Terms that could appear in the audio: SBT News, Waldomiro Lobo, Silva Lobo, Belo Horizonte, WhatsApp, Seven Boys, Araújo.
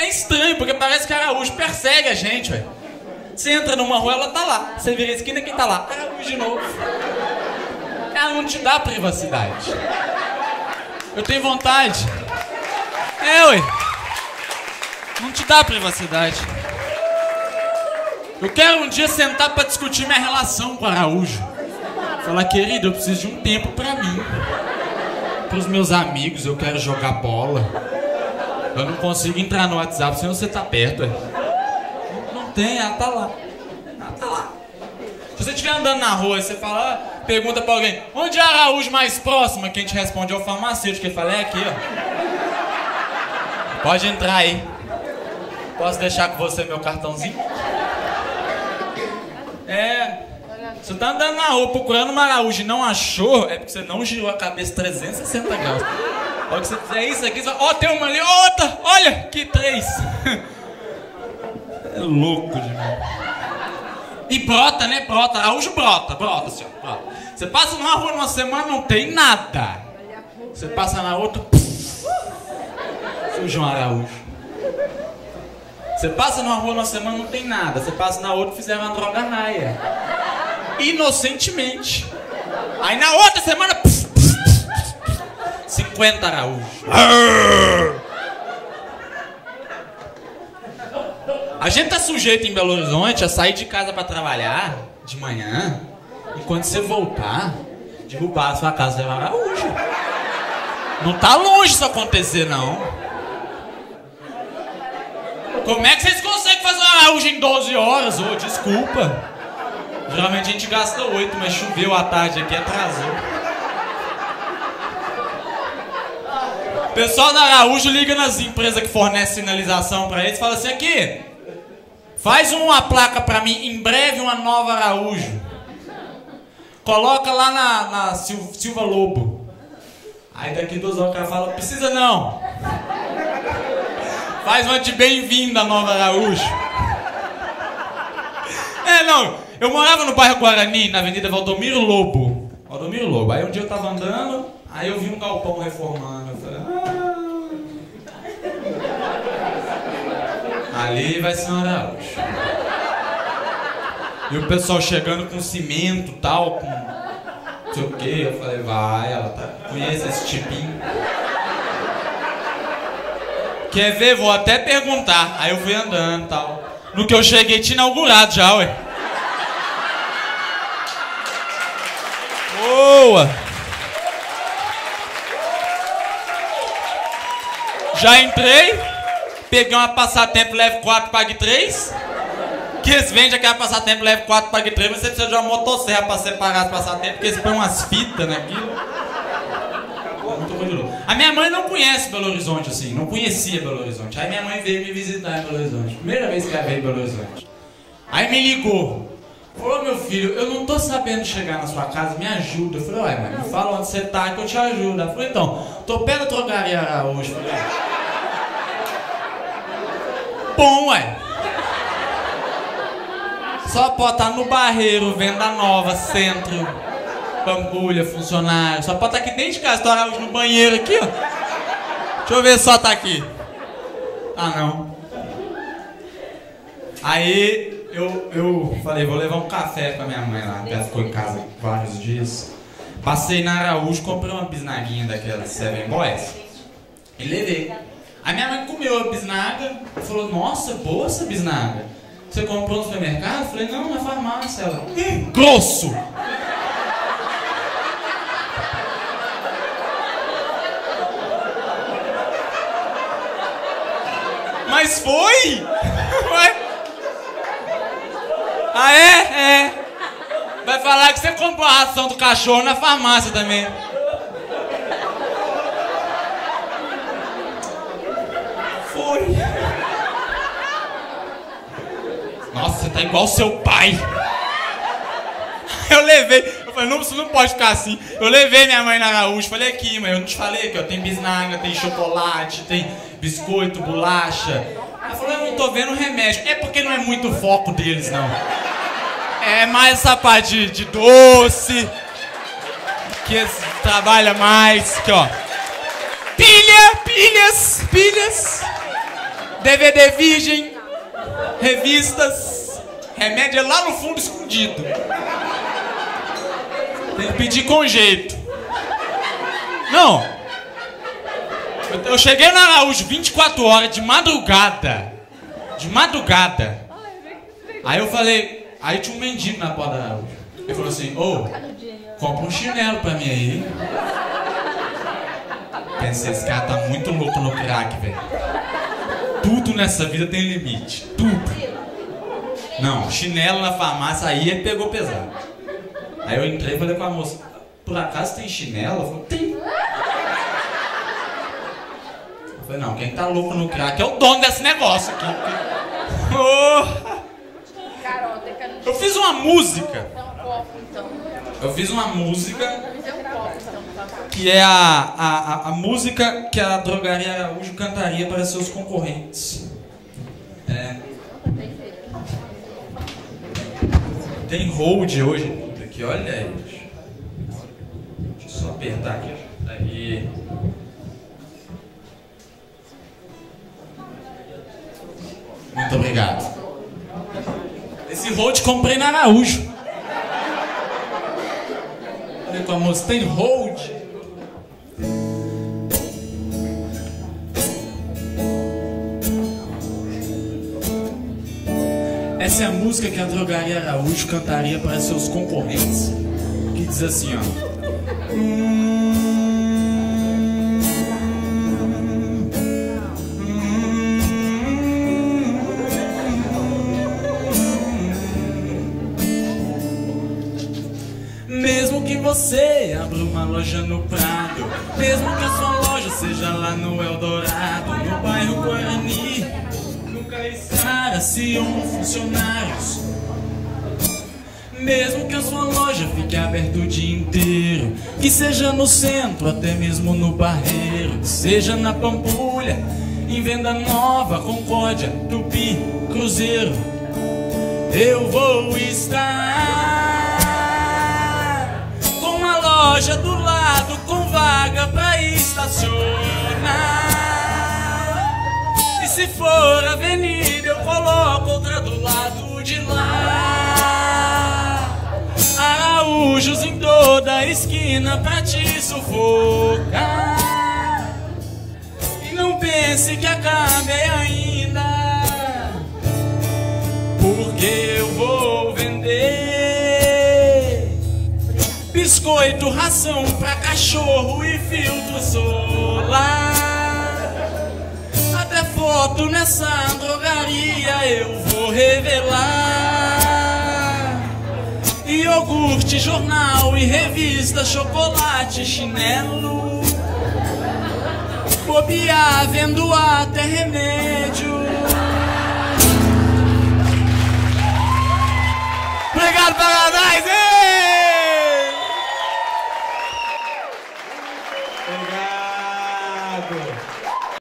É estranho, porque parece que Araújo persegue a gente, velho. Você entra numa rua, ela tá lá. Você vira a esquina, quem tá lá? Araújo de novo. Ela não te dá privacidade. Eu tenho vontade. É, ué. Não te dá privacidade. Eu quero um dia sentar pra discutir minha relação com Araújo. Falar, querido, eu preciso de um tempo pra mim. Pros meus amigos, eu quero jogar bola. Eu não consigo entrar no WhatsApp, senão você tá perto. Não tem, ela tá lá. Ela tá lá. Se você estiver andando na rua e você fala, pergunta pra alguém, onde é Araújo mais próxima? Quem te responde é o farmacêutico. Ele fala, é aqui, ó. Pode entrar aí. Posso deixar com você meu cartãozinho? É. Você tá andando na rua procurando uma Araújo e não achou, é porque você não girou a cabeça 360 graus. Olha que você fizer isso aqui, ó, oh, tem uma ali, outra, olha, que três. É louco demais. E brota, né? Brota. Araújo brota, senhor. Brota. Você passa numa rua numa semana, não tem nada. Você passa na outra, surge um Araújo. Você passa numa rua numa semana, não tem nada. Você passa na outra, fizeram uma droga raia. Inocentemente. Aí na outra semana... 50 Araújo. A gente tá sujeito em Belo Horizonte a sair de casa pra trabalhar de manhã e quando você voltar, derrubar a sua casa é Araújo. Não tá longe isso acontecer, não. Como é que vocês conseguem fazer uma Araújo em 12 horas? Ô, desculpa. Geralmente a gente gasta 8, mas choveu à tarde aqui, atrasou. O pessoal da Araújo liga nas empresas que fornecem sinalização pra eles e fala assim, aqui, faz uma placa pra mim, em breve uma nova Araújo. Coloca lá na Silva Lobo. Aí daqui 2 horas o cara fala, precisa não. Faz uma de bem-vinda, Nova Araújo. É, não. Eu morava no bairro Guarani, na avenida Waldomiro Lobo. Waldomiro Lobo. Aí um dia eu tava andando, aí eu vi um galpão reformando. Eu falei... Ah, ali vai ser um Araújo. E o pessoal chegando com cimento, tal, com... Não sei o quê. Eu falei, vai, ela tá... Conhece esse tipinho? Quer ver? Vou até perguntar. Aí eu fui andando e tal. No que eu cheguei, tinha inaugurado já, ué. Boa! Já entrei, peguei uma passatempo, leve 4, pague 3. Que eles vendem aquela passatempo, leve 4, pague 3, mas você precisa de uma motosserra pra separar as passatempo, porque eles põem umas fitas naquilo. A minha mãe não conhece Belo Horizonte, assim, não conhecia Belo Horizonte. Aí minha mãe veio me visitar em Belo Horizonte. Primeira vez que ela veio em Belo Horizonte. Aí me ligou. Falou, meu filho, eu não tô sabendo chegar na sua casa, me ajuda. Eu falei, ué, mãe, me fala onde você tá que eu te ajudo. Ela falou, então, tô perto da drogaria Araújo. Eu falei, bom, ué. Só pode estar no Barreiro, Venda Nova, Centro. Bambulha, funcionário. Só pode estar aqui dentro de casa. Tá Araújo no banheiro aqui, ó. Deixa eu ver se só tá aqui. Ah, não. Aí eu falei, vou levar um café pra minha mãe lá. Ela ficou em casa vários dias. Passei na Araújo, comprei uma bisnaguinha daquela Seven Boys e levei. Aí minha mãe comeu a bisnaga e falou, nossa, boa essa bisnaga. Você comprou no supermercado? Eu falei, não, na farmácia. Ela, grosso! Mas foi? Ué? Ah, é? É. Vai falar que você comprou a ração do cachorro na farmácia também. Foi. Nossa, você tá igual seu pai. Eu levei. Eu falei, não, isso não pode ficar assim. Eu levei minha mãe na Araújo. Falei, aqui, mãe, eu não te falei que ó, tem bisnaga, tem chocolate, tem... biscoito, bolacha. Ela falou, eu não tô vendo remédio. É porque não é muito foco deles, não. É mais essa parte de doce, que eles trabalham mais, que ó. Pilhas! DVD virgem, revistas, remédio é lá no fundo escondido. Tem que pedir com jeito. Não. Eu cheguei na Araújo 24 horas de madrugada. De madrugada. Aí eu falei... Aí tinha um mendigo na porta da Araújo. Ele falou assim, ô, compra um chinelo pra mim aí. Pensei, esse cara tá muito louco no crack, velho. Tudo nessa vida tem limite. Tudo. Não, chinelo na farmácia, aí ele pegou pesado. Aí eu entrei e falei com a moça, por acaso tem chinelo? Ela falou, tem. Eu falei, não, quem tá louco no crack é o dono desse negócio aqui. Oh. Eu fiz uma música. Eu fiz uma música que é a música que a drogaria Araújo cantaria para seus concorrentes. É. Tem hold hoje tudo aqui, olha aí. Deixa eu só apertar aqui. Aí. Muito obrigado. Esse hold comprei na Araújo. Olha com a moça, tem hold? Essa é a música que a drogaria Araújo cantaria para seus concorrentes. Que diz assim, ó. Você abre uma loja no Prado, mesmo que a sua loja seja lá no Eldorado, no bairro Guarani, nunca estarão funcionários. Mesmo que a sua loja fique aberta o dia inteiro, que seja no centro, até mesmo no Barreiro, que seja na Pampulha, em Venda Nova, Concórdia, Tupi, Cruzeiro, eu vou estar. Loja do lado com vaga pra estacionar. E se for avenida, eu coloco outra do lado de lá. Araújos em toda esquina pra te sufocar. E não pense que acabe ainda, porque eu vou vender biscoito, ração pra cachorro e filtro solar. Até foto nessa drogaria eu vou revelar. Iogurte, jornal e revista, chocolate, chinelo. Bobear, vendo até remédio. Obrigado, parabéns!